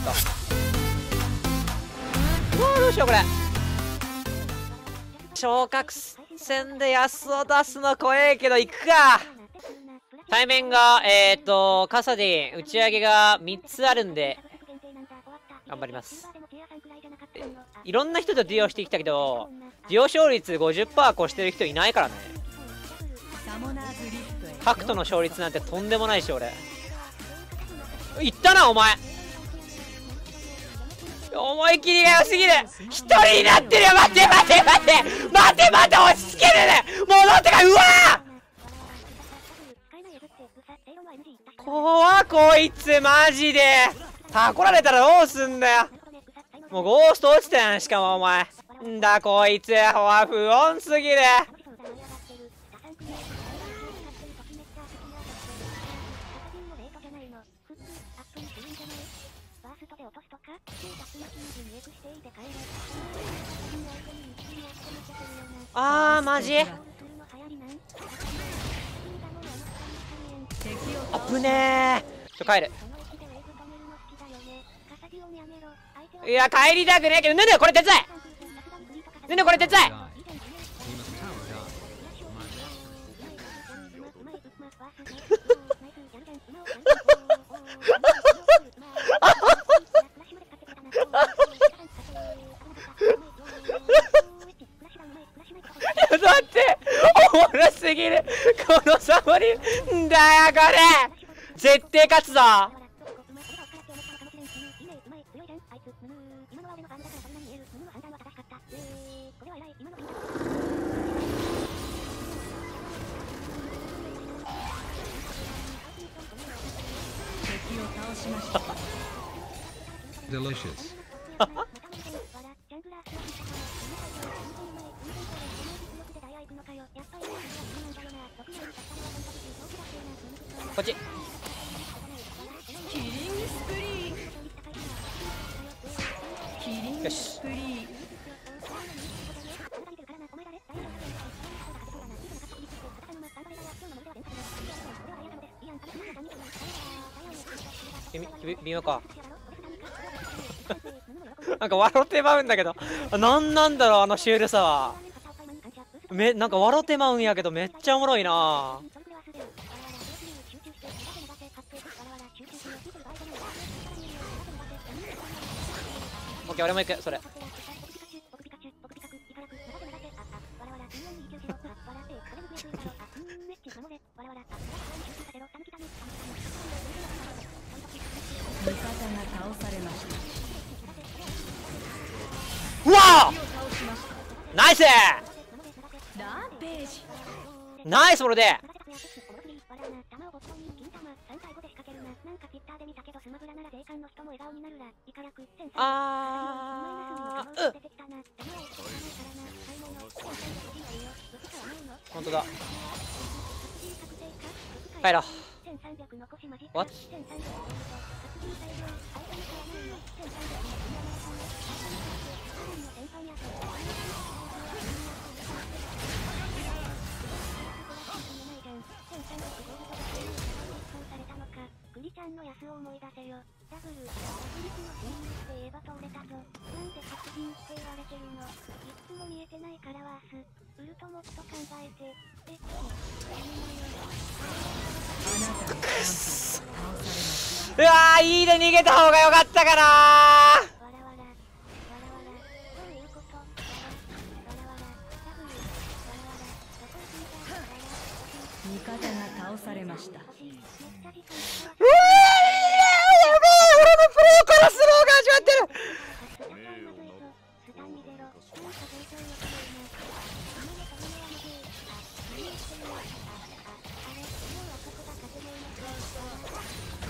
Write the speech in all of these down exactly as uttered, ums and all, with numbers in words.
ないと。うわどうしようこれ。昇格戦で安を出すの怖えけど行くか。対面がえーとカサディン打ち上げがみっつあるんで頑張ります。いろんな人とデュオしてきたけどデュオ勝率 ごじゅっパーセント 越してる人いないからね。ハクトの勝率なんてとんでもないし俺いったなお前思い切りが良すぎる。一人になってるよ。待て待て待て待て待て落ち着けるね戻ってかうわ怖っこいつマジでタコられたらどうすんだよ。もうゴースト落ちたやんしかもお前んだこいつは不穏すぎる。あーマジあぶねーちょ帰る。いや帰りたくねえけどヌヌこれ手伝いヌヌこれ手伝いだっておもろすぎるこのサボりんだよこれ絶対勝つぞ。Delicious. こっちよし微妙かなんか笑ってまうんだけどなんなんだろうあのシュールさは。めなんか笑ってまうんやけどめっちゃおもろいな。オッケー俺も行くそれうわーナイスナイスこれであーうっほんとだ帰ろうわっうわーいいで逃げた方がよかったかなー。味方が倒されました。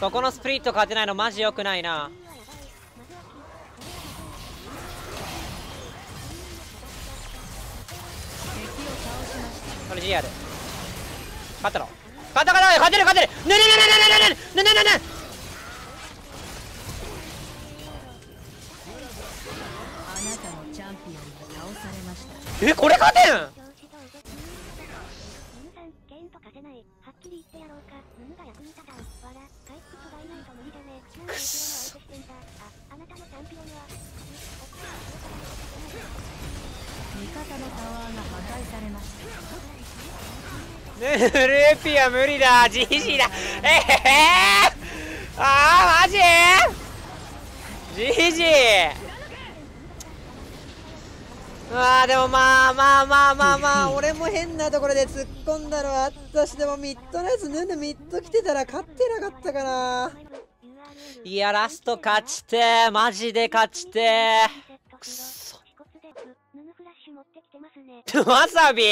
そこのスプリット勝てないのマジ良くないな。これ ジーアール 勝ったろ勝った勝てる勝てる勝てるねねねねねねねねねねねねえこれ勝てんくっそルーピは無理だ、ジジだ。えへへ、あーマジジジ。まあでもまあまあまあまあまあ、俺も変なところで突っ込んだのはあったし、でもミッドのやつ脱いでミッド来てたら勝ってなかったかな。いやラスト勝ちてー、マジで勝ちてー、くそ。わさび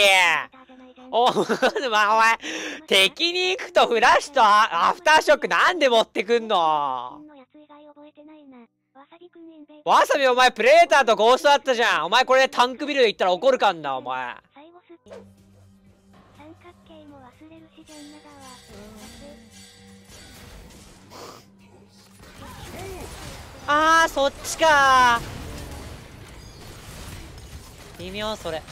お前、敵に行くとフラッシュとアフターショックなんで持ってくんの。わさびお前プレーターとゴーストだったじゃん。お前これタンクビル行ったら怒るかんなお前。あーそっちかー、微妙それ。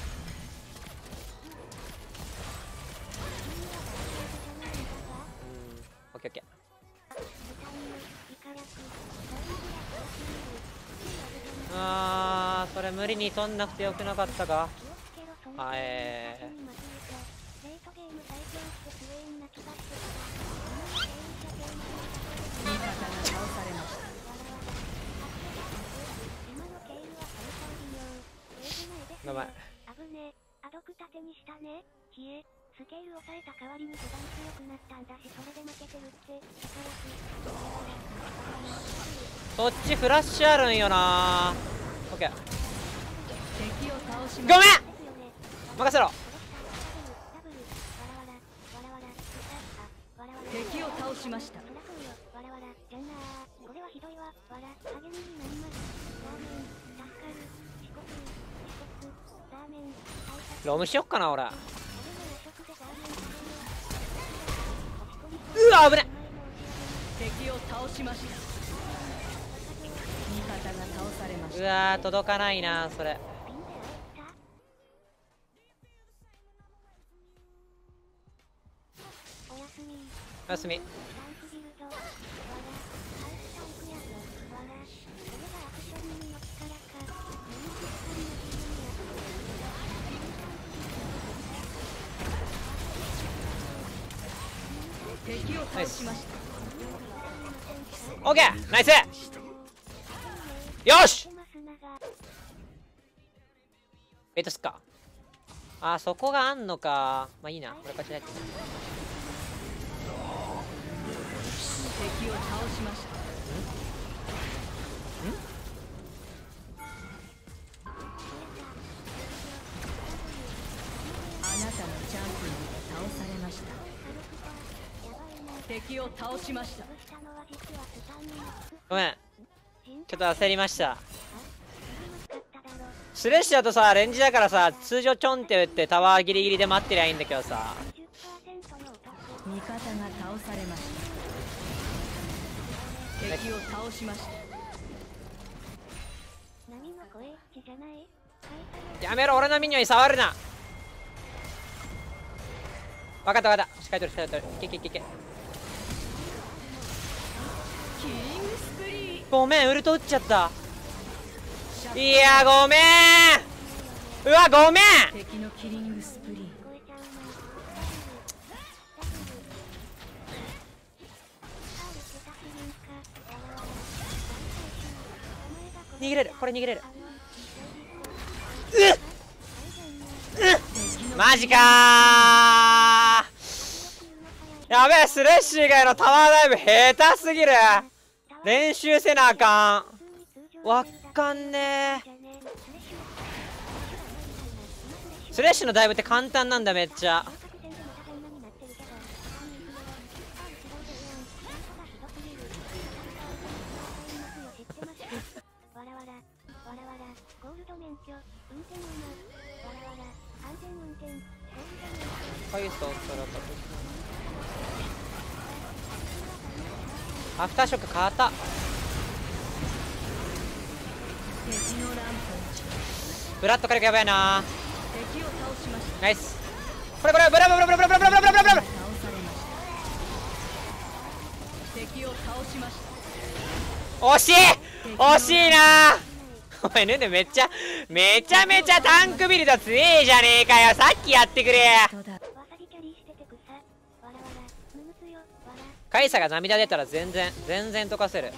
オッケーオッケー。あーそれ無理に取んなくてよくなかったか。あえーやばい。スケール抑えた代わりに序盤強くなったんだし、それで負けてるって。そっちフラッシュあるんよな。オッケー。ごめん。任せろ。敵を倒しました。これはひどいわ。わら。励みになります。ロムしよっかな、俺。うわ危ね。敵を倒しました。味方が倒されました。うわー届かないなそれ。おやすみ。ナイス。オッケーナイス。よしベイトすっか。あーそこがあんのか。まあいいな、これ勝ちないと。敵を倒しました。んんあなたのチャンピオンが倒されました。敵を倒しました。ごめんちょっと焦りました。スレッシュだとさレンジだからさ、通常チョンって打ってタワーギリギリで待ってりゃいいんだけどさ。味方が倒されました。敵を倒しました。やめろ、俺のミニオンに触るな。分かった分かった、しっかり取るしっかり取る。いけいけいけ。ごめんウルト打っちゃった。いやごめん、うわごめん。逃げれるこれ、逃げれる。うっうっマジかー、やべえ。スレッシュ以外のタワーダイブ下手すぎる。練習せなあかん。わっかんねえ。スレッシュのダイブって簡単なんだめっちゃ。はいそうそうそう。アフターショック変わった。ブラッド火力やばいな。ナイス。これこれブラブラブラブラブラブラブラブラブラブラ。惜しい惜しいなお前ヌヌめっちゃめちゃめちゃタンクビルド強えじゃねえかよ。さっきやってくれ。カイサが涙出たら全然全然溶かせる。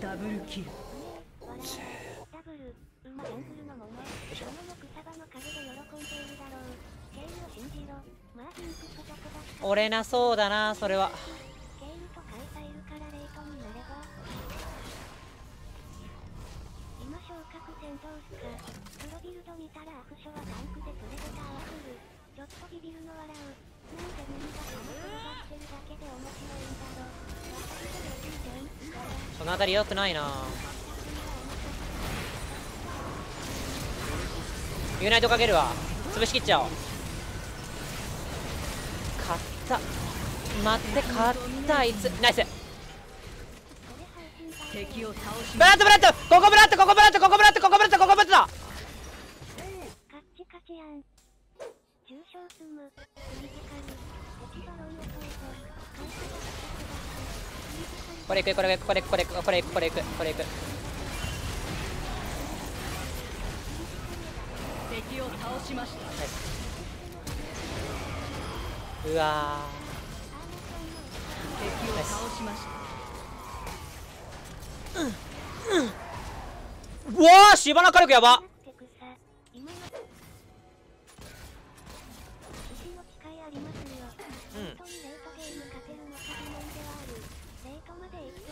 ダブルキル。俺なそうだなそれは。そのあたり良くないな。ユナイトかけるわ。潰しきっちゃおう。勝った待って勝ったあいつ。ナイスブラッドブラッドここブラッドここブラッドここブラッドここブラッドここブラッドこれいくこれいくこれいくこれいくこれいくこれいくこれいく敵を倒しました、はい、うわ敵を倒しました、うんうん、うわー芝の火力やば。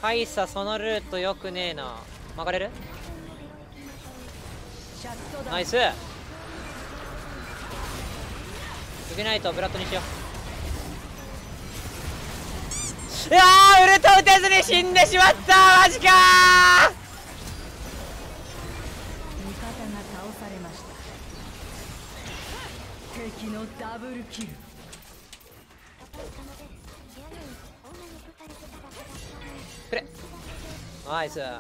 カイサそのルートよくねえな。曲がれる？ナイス。逃げないとブラッドにしよう。いやーウルト打てずに死んでしまった。マジかー。味方が倒されました。敵のダブルキル。くれナイス。あ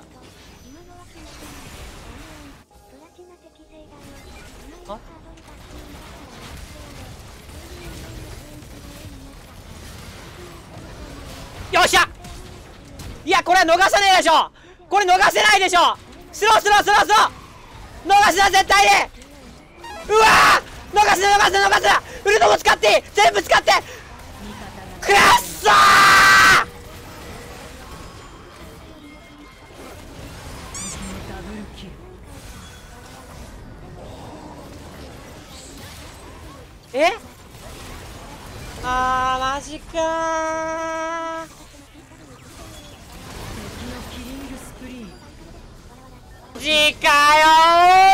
よっしゃ。いやこれは逃さないでしょ。これ逃せないでしょ。スロースロースロースロー逃すな絶対に。うわー逃すな逃すな逃すな。ウルトも使っていい全部使って。くっそーえあーマジかー。敵のキリングスプリーン。時間よー。